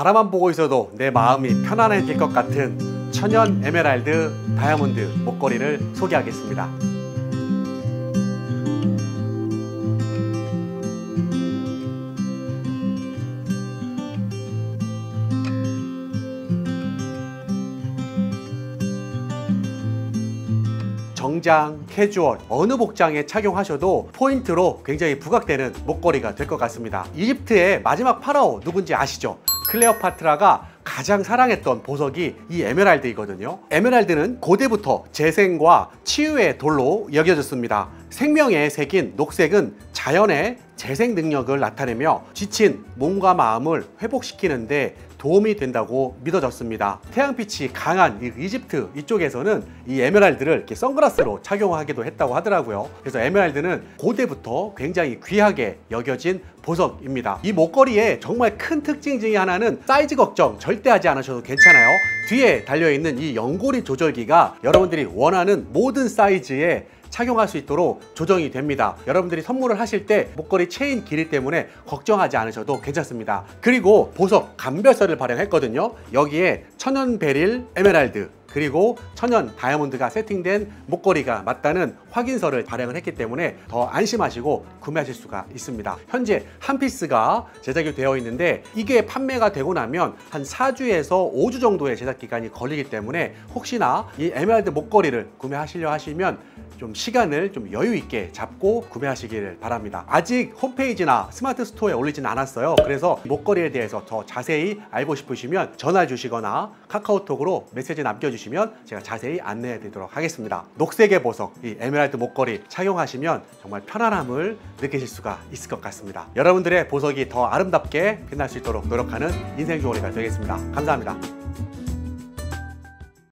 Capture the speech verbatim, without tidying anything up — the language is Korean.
바라만 보고 있어도 내 마음이 편안해질 것 같은 천연 에메랄드 다이아몬드 목걸이를 소개하겠습니다. 정장, 캐주얼, 어느 복장에 착용하셔도 포인트로 굉장히 부각되는 목걸이가 될 것 같습니다. 이집트의 마지막 파라오 누군지 아시죠? 클레오파트라가 가장 사랑했던 보석이 이 에메랄드이거든요. 에메랄드는 고대부터 재생과 치유의 돌로 여겨졌습니다. 생명의 색인 녹색은 자연의 재생 능력을 나타내며 지친 몸과 마음을 회복시키는 데 도움이 된다고 믿어졌습니다. 태양빛이 강한 이 이집트 이쪽에서는 이 에메랄드를 이렇게 선글라스로 착용하기도 했다고 하더라고요. 그래서 에메랄드는 고대부터 굉장히 귀하게 여겨진 보석입니다. 이 목걸이의 정말 큰 특징 중에 하나는 사이즈 걱정 절대 하지 않으셔도 괜찮아요. 뒤에 달려있는 이 연고리 조절기가 여러분들이 원하는 모든 사이즈의 착용할 수 있도록 조정이 됩니다. 여러분들이 선물을 하실 때 목걸이 체인 길이 때문에 걱정하지 않으셔도 괜찮습니다. 그리고 보석 감별서를 발행했거든요. 여기에 천연 베릴 에메랄드 그리고 천연 다이아몬드가 세팅된 목걸이가 맞다는 확인서를 발행을 했기 때문에 더 안심하시고 구매하실 수가 있습니다. 현재 한 피스가 제작이 되어 있는데 이게 판매가 되고 나면 한 사 주에서 오 주 정도의 제작 기간이 걸리기 때문에 혹시나 이 에메랄드 목걸이를 구매하시려 하시면 좀 시간을 좀 여유 있게 잡고 구매하시기를 바랍니다. 아직 홈페이지나 스마트 스토어에 올리진 않았어요. 그래서 목걸이에 대해서 더 자세히 알고 싶으시면 전화 주시거나 카카오톡으로 메시지 남겨주시면 제가 자세히 안내해 드리도록 하겠습니다. 녹색의 보석, 이 에메랄드 목걸이 착용하시면 정말 편안함을 느끼실 수가 있을 것 같습니다. 여러분들의 보석이 더 아름답게 빛날 수 있도록 노력하는 인생 주얼리가 되겠습니다. 감사합니다.